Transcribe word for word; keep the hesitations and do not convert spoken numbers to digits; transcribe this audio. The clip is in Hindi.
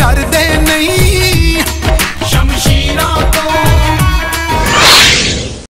डरदे नहीं शमशीर।